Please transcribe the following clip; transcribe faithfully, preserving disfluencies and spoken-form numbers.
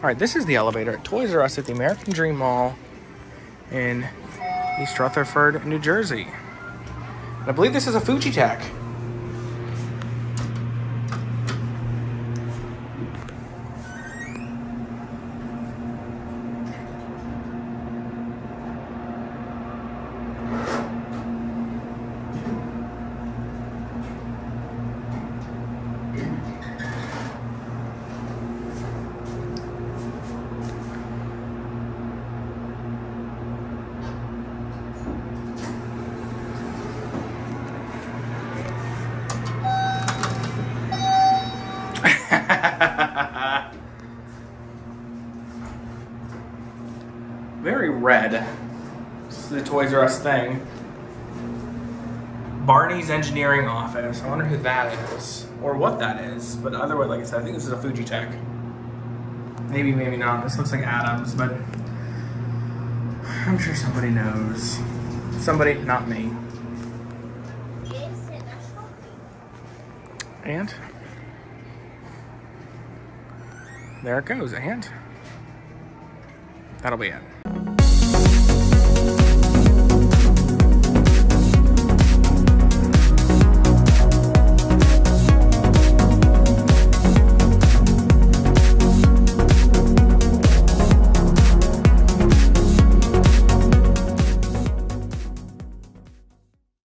All right, this is the elevator at Toys R Us at the American Dream Mall in East Rutherford, New Jersey. And I believe this is a Fujitec. Very red. This is the Toys R Us thing. Barney's Engineering Office. I wonder who that is or what that is. But the other way, like I said, I think this is a Fujitec. Maybe, maybe not. This looks like Adams, but I'm sure somebody knows. Somebody, not me. And there it goes, and that'll be it.